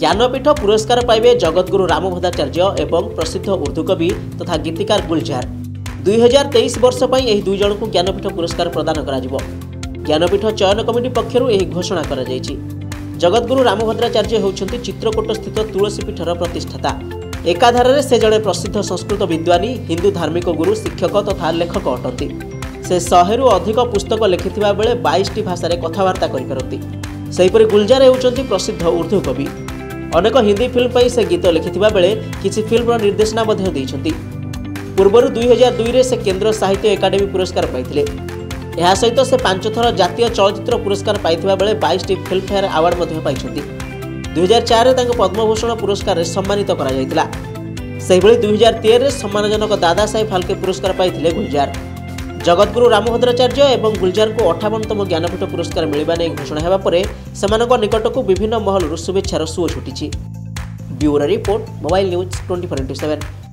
ज्ञानपीठ पुरस्कार पाइबे जगतगुरु रामभद्राचार्य एवं प्रसिद्ध उर्दू कवि तथा गीतिकार गुलजार। 2023 वर्ष पर दुई जन को ज्ञानपीठ पुरस्कार प्रदान करा। ज्ञानपीठ चयन कमिटी पक्षर यह घोषणा कर जगतगुरु रामभद्राचार्य होउछन्ति चित्रकोट स्थित तुलसीपीठर प्रतिष्ठाता। एकाधारे से जड़े प्रसिद्ध संस्कृत विद्वानी, हिंदू धार्मिक गुरु, शिक्षक तथा लेखक अटंती। से 100 रु अधिक पुस्तक लिखिथिबा बेले 22 भाषा में कथबार्ता करिपरती। सेहिपरि गुलजार होउछन्ति प्रसिद्ध उर्दू कवि। अनेक हिंदी फिल्म पर से गीत लिखिथिबा बेले किसी फिल्मर निर्देशना मध्ये दैछन्ति। पूर्वरु 2002 रे से केंद्र साहित्य एकाडेमी पुरस्कार पाइथिले। यह सहित से 5 थर जातीय चलचित्र पुरस्कार पाइथिबा बेले 22 फिल्मफेयर अवार्ड मध्ये पाइछन्ति। 2004 रे पद्मभूषण पुरस्कार रे सम्मानित करा जायतिला। सेहिभली 2013 रे सम्मानजनक दादा साहेब फाल्के पुरस्कार पाइथिले गुलजार। जगतगुरु रामभद्राचार्य एवं गुलजार को 58तम ज्ञानपीठ पुरस्कार मिलवा नै घोषणा हेबा परे समानक निकट को विभिन्न महलरु शुभेच्छार सुओ छुटिछि। Bureau report mobile news 24x7।